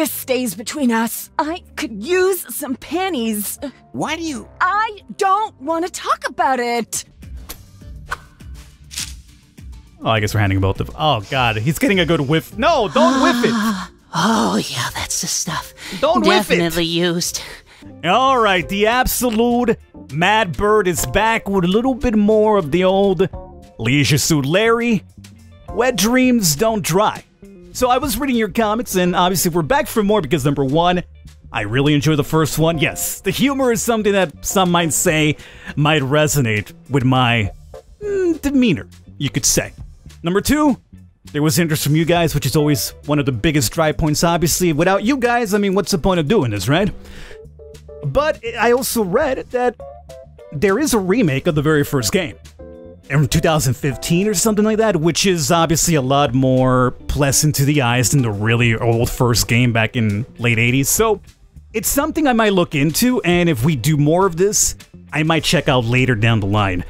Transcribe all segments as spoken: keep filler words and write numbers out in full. This stays between us. I could use some panties. Why do you... I don't want to talk about it. Oh, I guess we're handing both of... Oh, God. He's getting a good whiff. No, don't whiff it. Oh, yeah, that's the stuff. Don't whiff it. Definitely used. All right, the absolute Mad Bird is back with a little bit more of the old Leisure Suit Larry. Wet Dreams Don't Dry. So I was reading your comments, and obviously we're back for more because, number one, I really enjoy the first one. Yes, the humor is something that some might say might resonate with my mm, demeanor, you could say. Number two, there was interest from you guys, which is always one of the biggest dry points, obviously. Without you guys, I mean, what's the point of doing this, right? But I also read that there is a remake of the very first game. In two thousand fifteen or something like that, which is obviously a lot more pleasant to the eyes than the really old first game back in late eighties. So it's something I might look into, and if we do more of this, I might check out later down the line.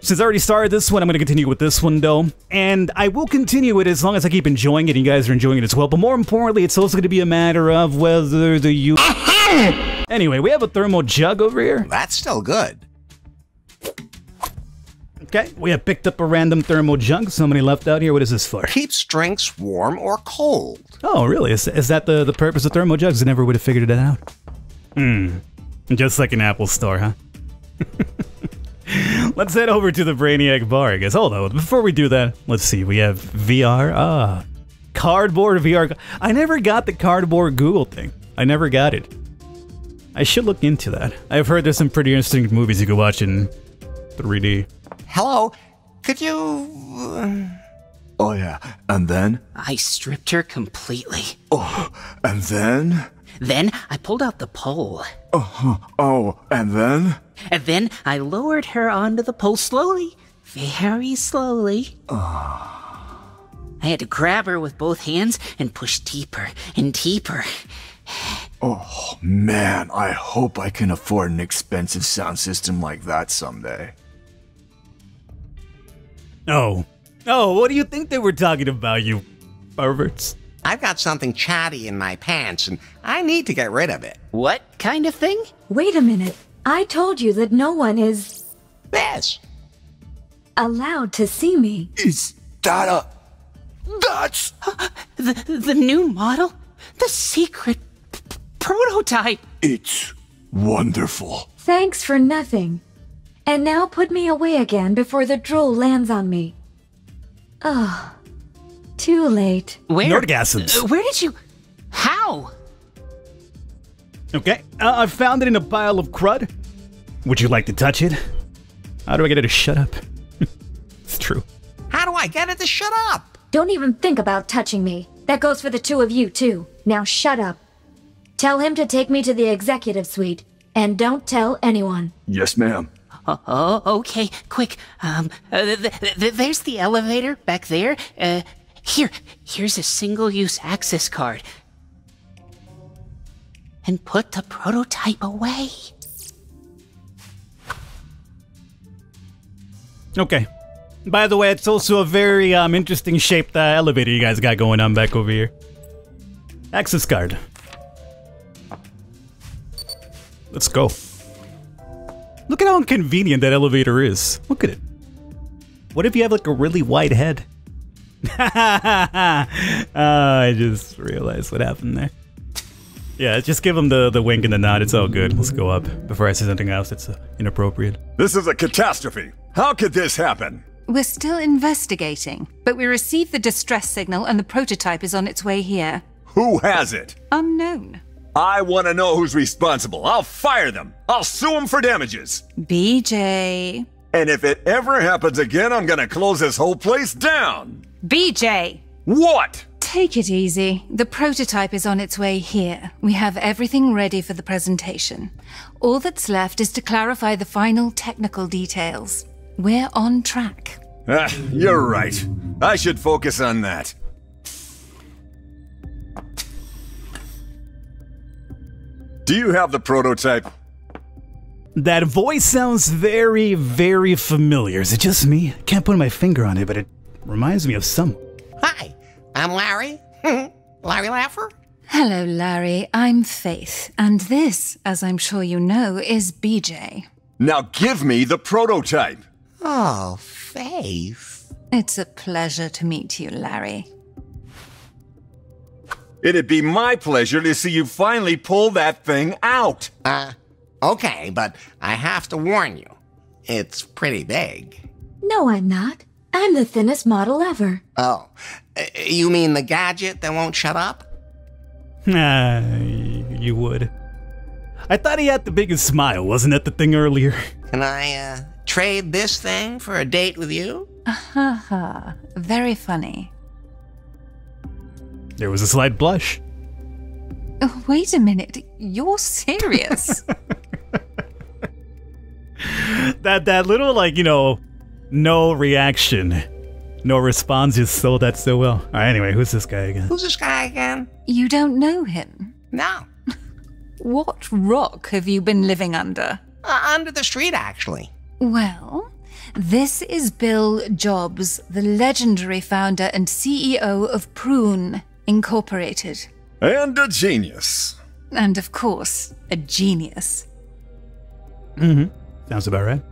Since I already started this one, I'm going to continue with this one though, and I will continue it as long as I keep enjoying it and you guys are enjoying it as well. But more importantly, it's also going to be a matter of whether the you... Anyway, we have a thermal jug over here. That's still good. Okay, we have picked up a random thermal jug. Somebody left out here. What is this for? Keeps drinks warm or cold. Oh, really? Is, is that the, the purpose of thermal jugs? I never would have figured that out. Hmm. Just like an Apple store, huh? Let's head over to the Brainiac Bar, I guess. Hold on. Before we do that, let's see. We have V R. Ah. Cardboard V R. I never got the cardboard Google thing. I never got it. I should look into that. I've heard there's some pretty interesting movies you can watch in three D. Hello, could you... Oh yeah, and then? I stripped her completely. Oh, and then? Then I pulled out the pole. Oh, oh, and then? And then I lowered her onto the pole slowly, very slowly. Oh. I had to grab her with both hands and push deeper and deeper. Oh man, I hope I can afford an expensive sound system like that someday. Oh. Oh, what do you think they were talking about, you perverts? I've got something chatty in my pants, and I need to get rid of it. What kind of thing? Wait a minute. I told you that no one is... This. Allowed to see me. Is that a... That's... The, the new model? The secret prototype? It's wonderful. Thanks for nothing. And now put me away again before the drool lands on me. Oh, too late. Where? Nordgassens. Uh, where did you... How? Okay, uh, I found it in a pile of crud. Would you like to touch it? How do I get it to shut up? It's true. How do I get it to shut up? Don't even think about touching me. That goes for the two of you, too. Now shut up. Tell him to take me to the executive suite. And don't tell anyone. Yes, ma'am. Oh, okay, quick. Um, uh, th th there's the elevator back there. Uh, here, here's a single-use access card. And put the prototype away. Okay. By the way, it's also a very um, interesting shaped uh, elevator you guys got going on back over here. Access card. Let's go. Look at how inconvenient that elevator is. Look at it. What if you have like a really wide head? uh, I just realized what happened there. Yeah, just give him the, the wink and the nod. It's all good. Let's go up before I say something else that's uh, inappropriate. This is a catastrophe. How could this happen? We're still investigating, but we received the distress signal and the prototype is on its way here. Who has it? Unknown. I want to know who's responsible. I'll fire them. I'll sue them for damages. B J. And if it ever happens again, I'm going to close this whole place down. B J. What? Take it easy. The prototype is on its way here. We have everything ready for the presentation. All that's left is to clarify the final technical details. We're on track. Ah, you're right. I should focus on that. Do you have the prototype? That voice sounds very, very familiar. Is it just me? I can't put my finger on it, but it reminds me of someone. Hi, I'm Larry. Larry Laffer. Hello, Larry. I'm Faith, and this, as I'm sure you know, is B J. Now give me the prototype! Oh, Faith. It's a pleasure to meet you, Larry. It'd be my pleasure to see you finally pull that thing out! Uh, okay, but I have to warn you. It's pretty big. No, I'm not. I'm the thinnest model ever. Oh, you mean the gadget that won't shut up? Nah, you would. I thought he had the biggest smile. Wasn't that the thing earlier? Can I, uh, trade this thing for a date with you? Ha ha. Very funny. There was a slight blush. Oh, wait a minute. You're serious? that, that little, like, you know, no reaction. No response, you sold that so well. All right, anyway, who's this guy again? Who's this guy again? You don't know him? No. What rock have you been living under? Uh, under the street, actually. Well, this is Bill Jobs, the legendary founder and C E O of Prune, Incorporated. And a genius. And, of course, a genius. Mm-hmm. Sounds about right.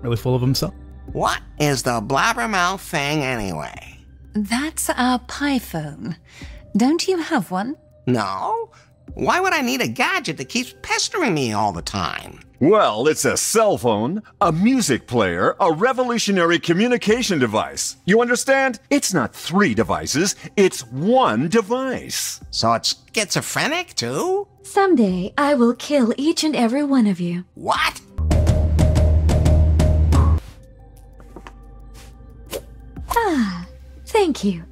Really full of himself. What is the blabbermouth thing, anyway? That's our PiPhone. Don't you have one? No. Why would I need a gadget that keeps pestering me all the time? Well, it's a cell phone, a music player, a revolutionary communication device. You understand? It's not three devices, it's one device. So it's schizophrenic, too? Someday, I will kill each and every one of you. What? Ah, thank you.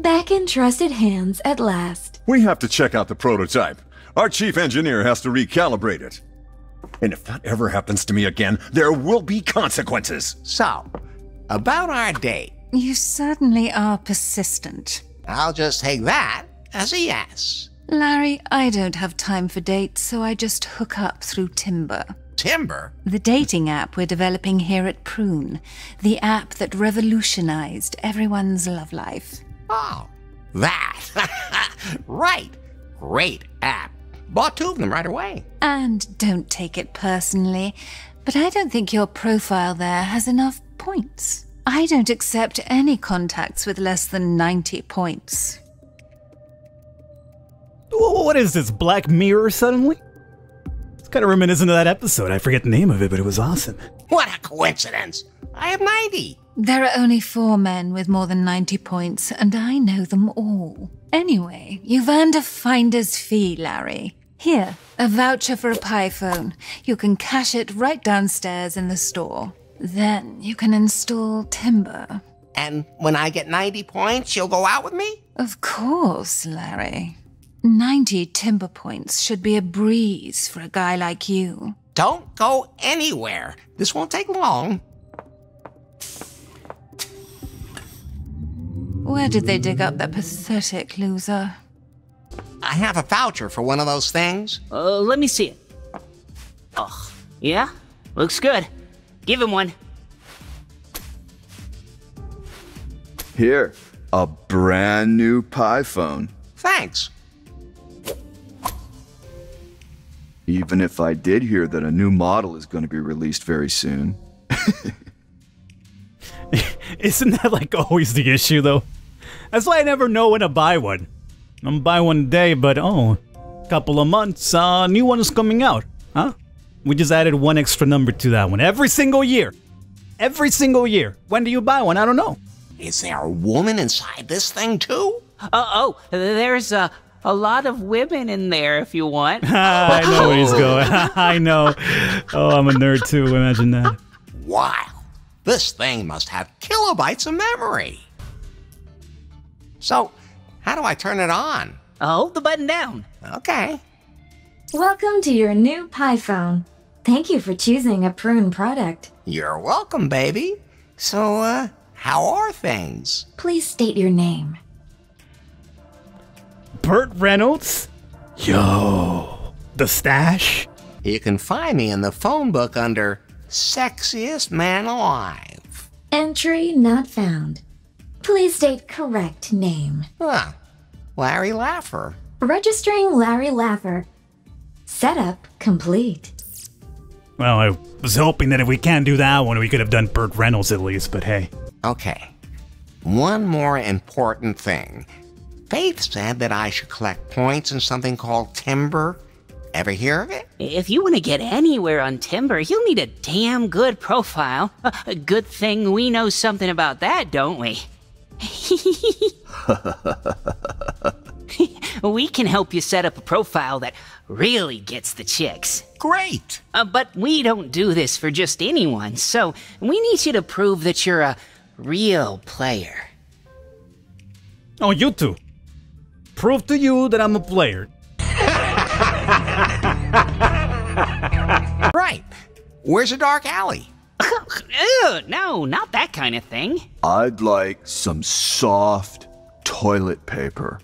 Back in trusted hands at last. We have to check out the prototype. Our chief engineer has to recalibrate it. And if that ever happens to me again, there will be consequences. So, about our date. You certainly are persistent. I'll just take that as a yes. Larry, I don't have time for dates, so I just hook up through Timber. Timber? The dating app we're developing here at Prune. The app that revolutionized everyone's love life. Oh, that. Right. Great app. Bought two of them right away. And don't take it personally, but I don't think your profile there has enough points. I don't accept any contacts with less than ninety points. What is this, Black Mirror suddenly? Kind of reminiscent of that episode. I forget the name of it, but it was awesome. What a coincidence! I have ninety! There are only four men with more than ninety points, and I know them all. Anyway, you've earned a finder's fee, Larry. Here, a voucher for a PiPhone. You can cash it right downstairs in the store. Then you can install Timber. And when I get ninety points, you'll go out with me? Of course, Larry. ninety Timber points should be a breeze for a guy like you. Don't go anywhere. This won't take long. Where did they dig up that pathetic loser? I have a voucher for one of those things. Uh, let me see it. Oh, yeah? Looks good. Give him one. Here, a brand new PiPhone. Thanks. Even if I did hear that a new model is going to be released very soon. Isn't that like always the issue though? That's why I never know when to buy one. I'm gonna buy one today, but oh, couple of months, uh, new one is coming out, huh? We just added one extra number to that one every single year. Every single year. When do you buy one? I don't know. Is there a woman inside this thing too? Uh oh, there's a. A lot of women in there, if you want. I know where he's going. I know. Oh, I'm a nerd, too. Imagine that. Wow. This thing must have kilobytes of memory. So, how do I turn it on? Hold the button down. Okay. Welcome to your new PiPhone. Thank you for choosing a Prune product. You're welcome, baby. So, uh, how are things? Please state your name. Burt Reynolds? Yo, the stash? You can find me in the phone book under Sexiest Man Alive. Entry not found. Please state correct name. Huh. Larry Laffer. Registering Larry Laffer. Setup complete. Well, I was hoping that if we can't do that one, we could have done Burt Reynolds at least, but hey. Okay. One more important thing. Faith said that I should collect points in something called Timber. Ever hear of it? If you want to get anywhere on Timber, you'll need a damn good profile. A good thing we know something about that, don't we? We can help you set up a profile that really gets the chicks. Great! Uh, but we don't do this for just anyone, so we need you to prove that you're a real player. Oh, you two. Prove to you that I'm a player. Right. Where's a dark alley? Ew, no, not that kind of thing. I'd like some soft toilet paper.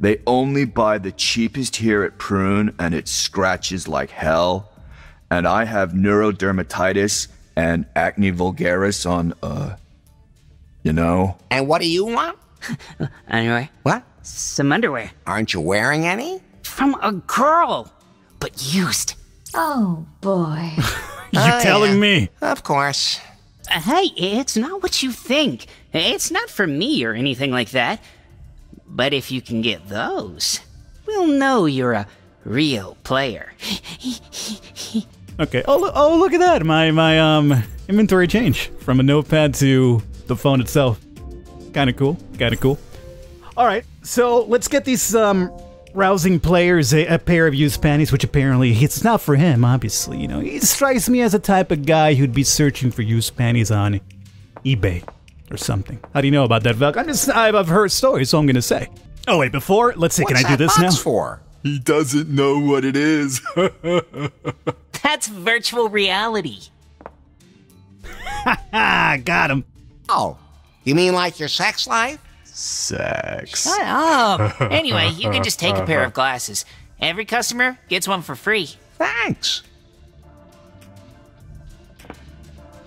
They only buy the cheapest here at Prune, and it scratches like hell. And I have neurodermatitis and acne vulgaris on, uh, you know. And what do you want? Underwear. What? Some underwear. Aren't you wearing any? From a girl, but used. Oh, boy. You're oh, telling yeah. me. Of course. Uh, hey, it's not what you think. It's not for me or anything like that. But if you can get those, we'll know you're a real player. Okay. Oh, oh, look at that. My my um inventory change from a notepad to the phone itself. Kind of cool. Kind of cool. All right. So let's get these um rousing players a, a pair of used panties, which apparently it's not for him. Obviously, you know, he strikes me as a type of guy who'd be searching for used panties on eBay. Or something. How do you know about that, Velk? I'm just, I've heard stories, so I'm gonna say. Oh wait, before, let's see, What's can I do this now? For? He doesn't know what it is. That's virtual reality. Got him. Oh, you mean like your sex life? Sex. Shut up. Anyway, you can just take a pair of glasses. Every customer gets one for free. Thanks.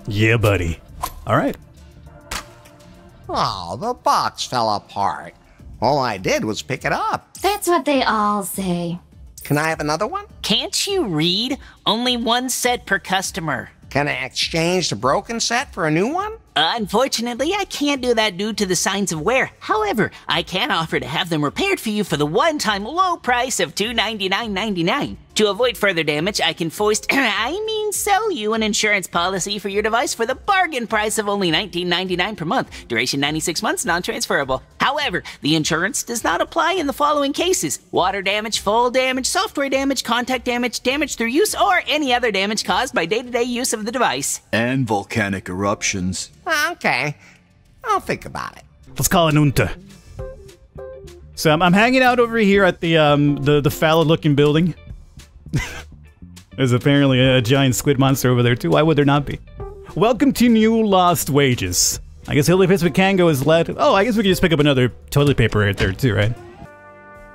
Yeah, buddy. All right. Oh, the box fell apart. All I did was pick it up. That's what they all say. Can I have another one? Can't you read? Only one set per customer. Can I exchange the broken set for a new one? Uh, unfortunately, I can't do that due to the signs of wear. However, I can offer to have them repaired for you for the one-time low price of two hundred ninety-nine ninety-nine. To avoid further damage, I can foist, I mean sell you an insurance policy for your device for the bargain price of only nineteen ninety-nine per month. Duration ninety-six months, non-transferable. However, the insurance does not apply in the following cases. Water damage, fall damage, software damage, contact damage, damage through use, or any other damage caused by day-to-day use of the device. And volcanic eruptions. Okay, I'll think about it. Let's call it Unta. So I'm, I'm hanging out over here at the um the the foul-looking building. There's apparently a giant squid monster over there too. Why would there not be? Welcome to New Lost Wages. I guess Hilly Pits with Kango is led. Oh, I guess we can just pick up another toilet paper right there too, right?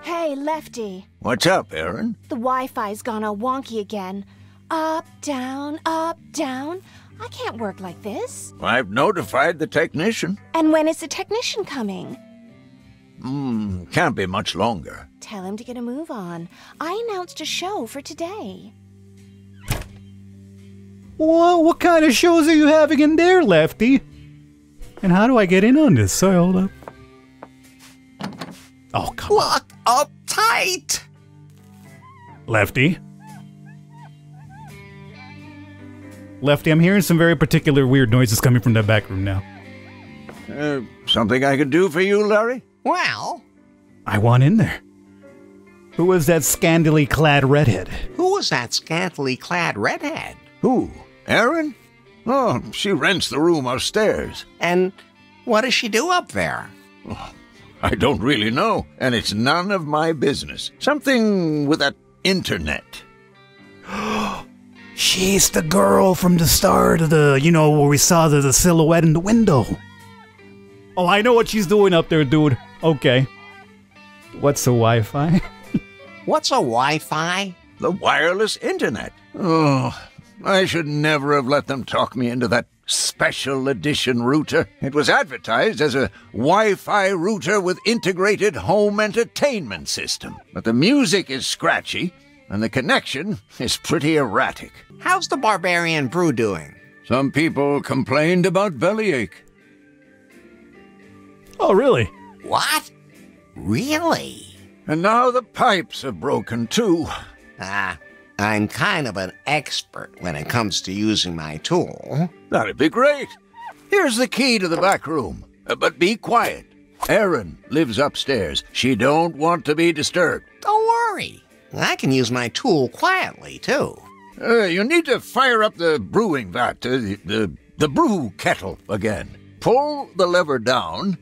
Hey, Lefty. What's up, Aaron? The Wi-Fi's gone all wonky again. Up, down, up, down. I can't work like this. I've notified the technician. And when is the technician coming? Hmm, can't be much longer. Tell him to get a move on. I announced a show for today. Well, what kind of shows are you having in there, Lefty? And how do I get in on this? Sorry, hold up. Oh, come on. Lock up tight! Lefty? Lefty, I'm hearing some very particular weird noises coming from that back room now. Uh, something I could do for you, Larry? Well, I want in there. Who was that scantily clad redhead? Who was that scantily clad redhead? Who? Aaron? Oh, she rents the room upstairs. And what does she do up there? Oh, I don't really know, and it's none of my business. Something with that internet. She's the girl from the start of the, you know, where we saw the, the silhouette in the window. Oh, I know what she's doing up there, dude. Okay. What's a Wi-Fi? What's a Wi-Fi? The wireless internet. Oh, I should never have let them talk me into that special edition router. It was advertised as a Wi-Fi router with integrated home entertainment system. But the music is scratchy, and the connection is pretty erratic. How's the barbarian brew doing? Some people complained about bellyache. Oh, really? What? Really? And now the pipes are broken, too. Ah, uh, I'm kind of an expert when it comes to using my tool. That'd be great. Here's the key to the back room. Uh, but be quiet. Aaron lives upstairs. She don't want to be disturbed. Don't worry. I can use my tool quietly, too. Uh, you need to fire up the brewing vat, uh, the, the brew kettle again. Pull the lever down,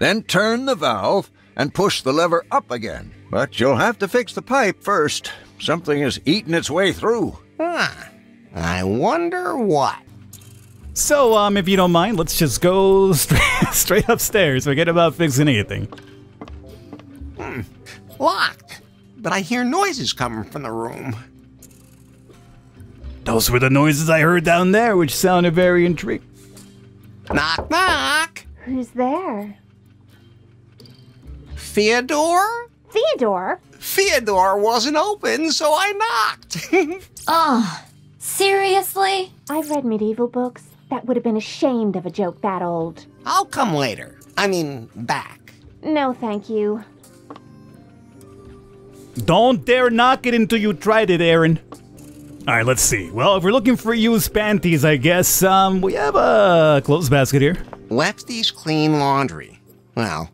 then turn the valve, and push the lever up again. But you'll have to fix the pipe first. Something is eating its way through. Ah, I wonder what. So, um, if you don't mind, let's just go straight, straight upstairs. Forget about fixing anything. Hmm. Locked. But I hear noises coming from the room. Those were the noises I heard down there, which sounded very intriguing. Knock, knock. Who's there? Theodore? Theodore? Theodore wasn't open, so I knocked. Oh, seriously? I've read medieval books. That would have been ashamed of a joke that old. I'll come later. I mean, back. No, thank you. Don't dare knock it until you tried it, Aaron. All right, let's see. Well, if we're looking for used panties, I guess, um, we have a clothes basket here. Lefty's clean laundry. Well,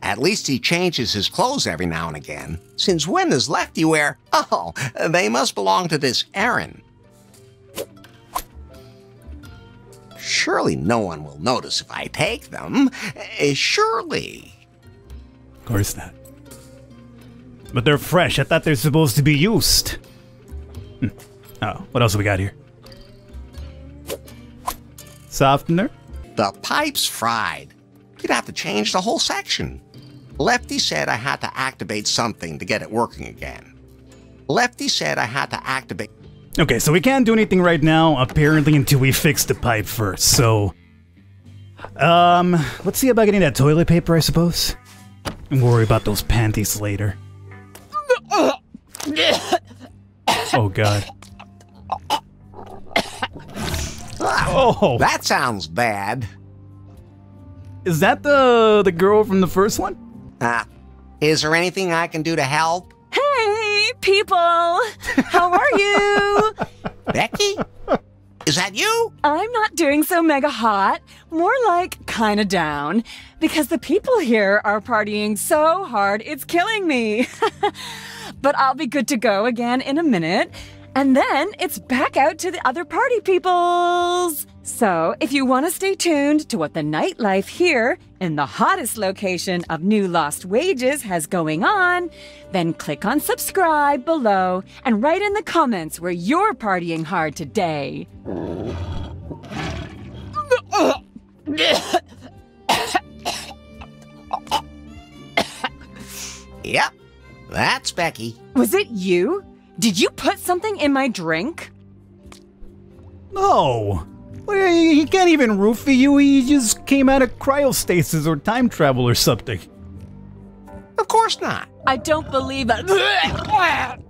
at least he changes his clothes every now and again. Since when does Lefty wear? Oh, they must belong to this Aaron. Surely no one will notice if I take them. Surely. Of course not. But they're fresh. I thought they're supposed to be used. Hm. Oh, what else have we got here? Softener? The pipe's fried. You'd have to change the whole section. Lefty said I had to activate something to get it working again. Lefty said I had to activate... Okay, so we can't do anything right now, apparently, until we fix the pipe first, so... Um, let's see about getting that toilet paper, I suppose. And worry about those panties later. Oh, God. Oh! That sounds bad. Is that the the girl from the first one? Uh, is there anything I can do to help? Hey, people! How are you? Becky? Is that you? I'm not doing so mega hot. More like kinda down. Because the people here are partying so hard, it's killing me. But I'll be good to go again in a minute. And then it's back out to the other party peoples. So, if you want to stay tuned to what the nightlife here in the hottest location of New Lost Wages has going on, then click on subscribe below and write in the comments where you're partying hard today. Yep, that's Becky. Was it you? Did you put something in my drink? No. He can't even roofie you, he just came out of cryostasis or time travel or something. Of course not. I don't believe it.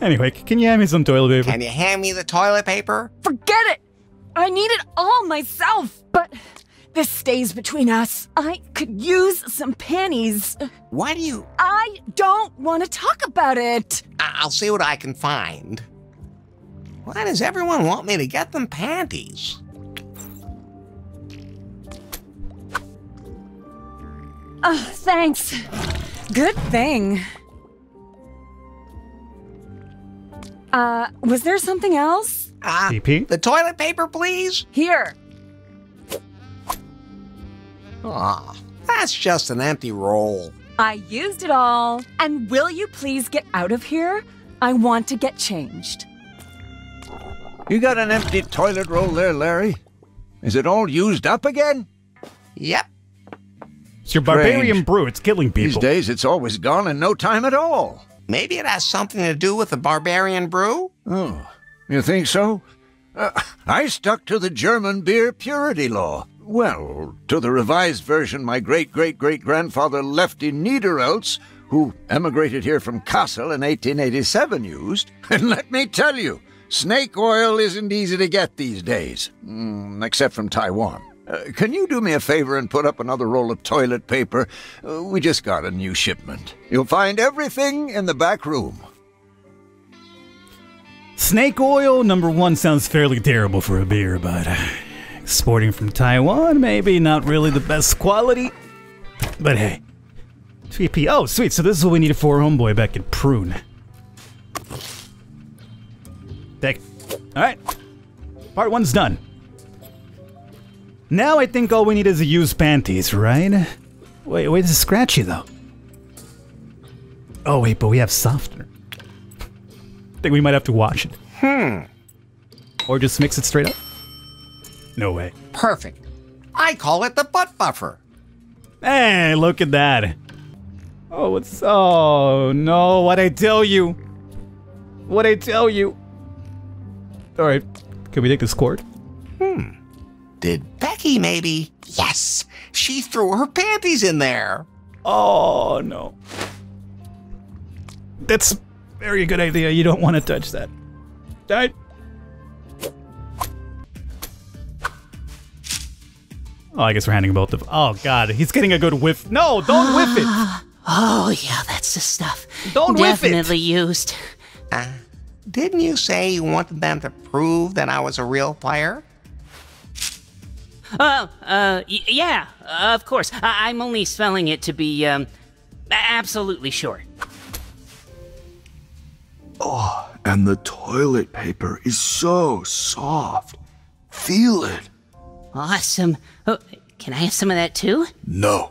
Anyway, can you hand me some toilet paper? Can you hand me the toilet paper? Forget it! I need it all myself, but this stays between us. I could use some panties. Why do you... I don't want to talk about it. I'll see what I can find. Why does everyone want me to get them panties? Oh, thanks. Good thing. Uh, was there something else? Ah, uh, the toilet paper, please. Here. Aw, oh, that's just an empty roll. I used it all. And will you please get out of here? I want to get changed. You got an empty toilet roll there, Larry? Is it all used up again? Yep. It's your barbarian brew. It's killing people. These days, it's always gone in no time at all. Maybe it has something to do with the barbarian brew? Oh, You think so? Uh, I stuck to the German beer purity law. Well, to the revised version my great-great-great-grandfather Lefty Niederoltz, who emigrated here from Kassel in eighteen eighty-seven, used. And let me tell you, snake oil isn't easy to get these days, mm, except from Taiwan. Uh, can you do me a favor and put up another roll of toilet paper? Uh, we just got a new shipment. You'll find everything in the back room. Snake oil, number one, sounds fairly terrible for a beer, but exporting from Taiwan, maybe not really the best quality. But hey. three P. Oh, sweet. So this is what we needed for homeboy back at Prune. Deck. Alright. Part one's done. Now I think all we need is a used panties, right? Wait, wait, this is scratchy, though. Oh, wait, but we have softener. I think we might have to wash it. Hmm. Or just mix it straight up. No way. Perfect. I call it the butt buffer. Hey, look at that. Oh, what's... Oh, no, what'd I tell you? What'd I tell you? Alright, can we take this cord? Hmm. Did Becky maybe? Yes! She threw her panties in there! Oh, no. That's a very good idea. You don't want to touch that. Alright. Oh, I guess we're handing both of... Oh, God. He's getting a good whiff. No, don't whiff it! Oh, yeah, that's the stuff. Don't whiff it! Definitely used. Uh, didn't you say you wanted them to prove that I was a real player? Oh, uh, y yeah, uh, of course. I I'm only spelling it to be, um, absolutely sure. Oh, and the toilet paper is so soft. Feel it. Awesome. Oh, can I have some of that too? No,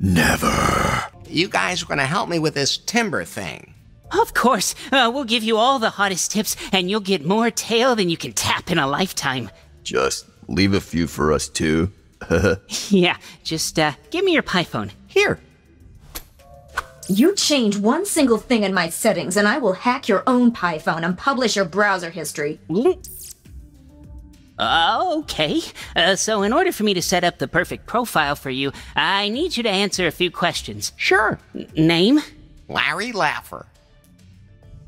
never. You guys are going to help me with this timber thing. Of course. Uh, we'll give you all the hottest tips, and you'll get more tail than you can tap in a lifetime. Just... leave a few for us, too. Yeah, just uh, give me your PiPhone. Here. You change one single thing in my settings, and I will hack your own PiPhone and publish your browser history. Okay. Uh, so in order for me to set up the perfect profile for you, I need you to answer a few questions. Sure. N- name? Larry Laffer.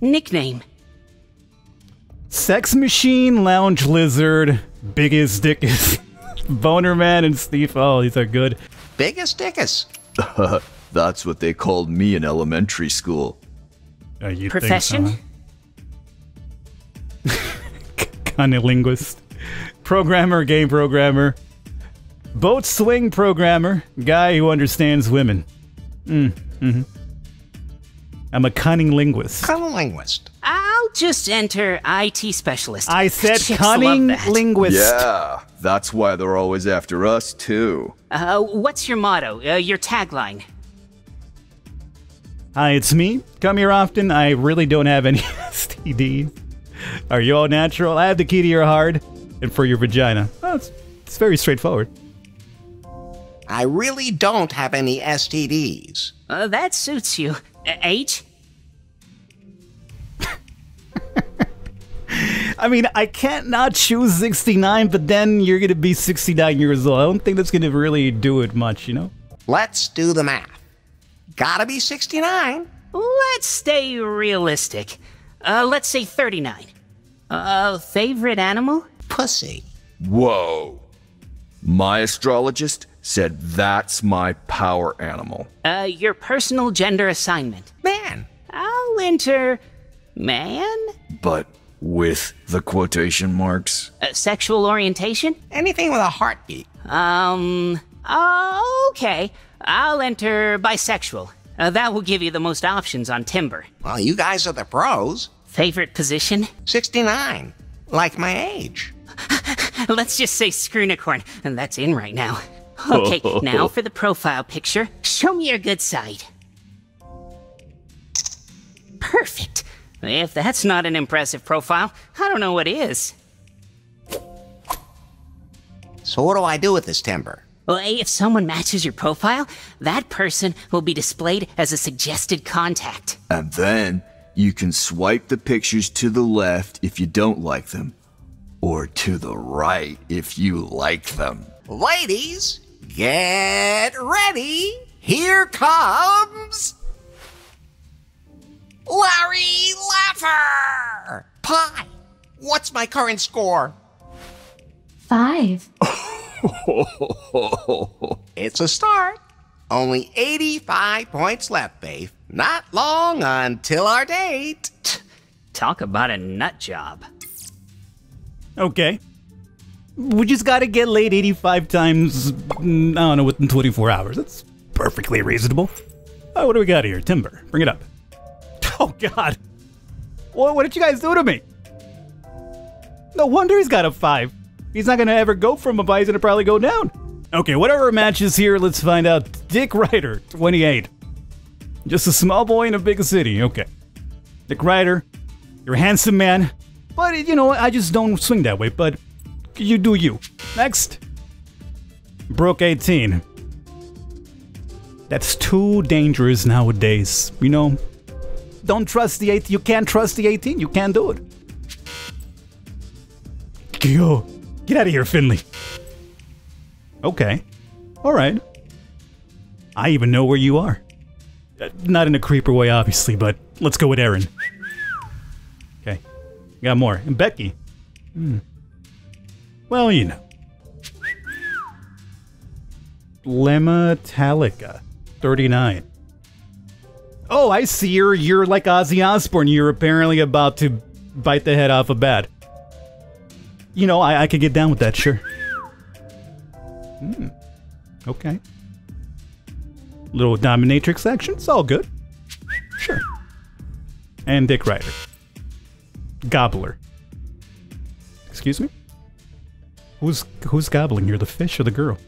Nickname? Sex Machine, Lounge Lizard, Biggest Dickus, Boner Man, and Steve. Oh, these are good. Biggest Dickus. That's what they called me in elementary school. Uh, you Profession? Think so? Cunnilinguist. Programmer, game programmer. Boat swing programmer. Guy who understands women. Mm, mm-hmm. I'm a cunning linguist. Cunning linguist. I'll just enter I T specialist. I said chicks cunning linguist. Yeah, that's why they're always after us, too. Uh, what's your motto, uh, your tagline? Hi, it's me. Come here often. I really don't have any S T Ds. Are you all natural? I have the key to your heart and for your vagina. Oh, it's, it's very straightforward. I really don't have any S T Ds. Uh, that suits you. H? I mean, I can't not choose sixty-nine, but then you're going to be sixty-nine years old. I don't think that's going to really do it much, you know? Let's do the math. Gotta be sixty-nine. Let's stay realistic. Uh, let's say thirty-nine. Uh, favorite animal? Pussy. Whoa. My astrologist said that's my power animal. Uh, your personal gender assignment. Man. I'll enter man. But with the quotation marks. Uh, sexual orientation? Anything with a heartbeat. Um, okay. I'll enter bisexual. Uh, that will give you the most options on Timber. Well, you guys are the pros. Favorite position? sixty-nine. Like my age. Let's just say screw-nicorn, and that's in right now. Okay, now for the profile picture. Show me your good side. Perfect. If that's not an impressive profile, I don't know what is. So what do I do with this Timber? Well, if someone matches your profile, that person will be displayed as a suggested contact. And then You can swipe the pictures to the left if you don't like them, or to the right if you like them. Ladies, get ready. Here comes Larry Laffer! Pi, what's my current score? Five. It's a start. Only eighty-five points left, babe. Not long until our date. Talk about a nut job. Okay. We just gotta get laid eighty-five times, I don't know, within twenty-four hours. That's perfectly reasonable. Oh, what do we got here? Timber, bring it up. Oh, God. What, what did you guys do to me? No wonder he's got a five. He's not gonna ever go from a buy, he's gonna probably go down. Okay, whatever matches here, let's find out. Dick Ryder, twenty-eight. Just a small boy in a big city, okay. Dick Ryder, you're a handsome man. But, you know, I just don't swing that way, but you do you. Next. Brooke, eighteen. That's too dangerous nowadays, you know? Don't trust the eighteen. You can't trust the eighteen. You can't do it. Yo, get out of here, Finley. Okay. All right. I even know where you are. Not in a creeper way, obviously, but let's go with Aaron. Okay. Got more. And Becky. Hmm. Well, you know. Lema Talica, thirty-nine. Oh, I see, you're, you're like Ozzy Osbourne. You're apparently about to bite the head off a bat. You know, I, I could get down with that, sure. Hmm. Okay. Little dominatrix action, it's all good. Sure. And Dick Ryder. Gobbler. Excuse me? Who's, who's gobbling here, the fish or the girl?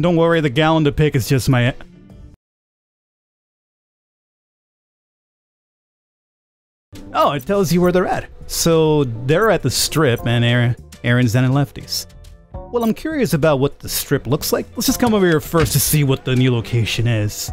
Don't worry, the gallon to pick is just my... Oh, it tells you where they're at. So they're at the strip, and Aaron, Aaron's down in Lefty's. Well, I'm curious about what the strip looks like. Let's just come over here first to see what the new location is.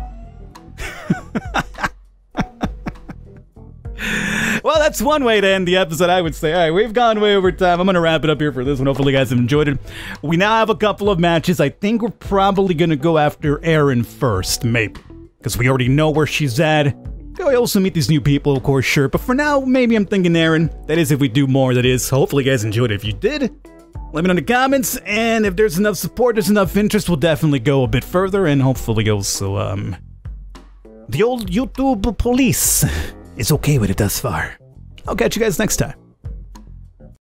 Well, that's one way to end the episode, I would say. All right, we've gone way over time. I'm going to wrap it up here for this one. Hopefully you guys have enjoyed it. We now have a couple of matches. I think we're probably going to go after Aaron first, maybe. Because we already know where she's at. We also meet these new people, of course, sure. But for now, maybe I'm thinking Aaron. That is, if we do more, that is. Hopefully you guys enjoyed it. If you did, let me know in the comments. And if there's enough support, there's enough interest, we'll definitely go a bit further. And hopefully also, um... the old YouTube police is okay with it thus far. I'll catch you guys next time.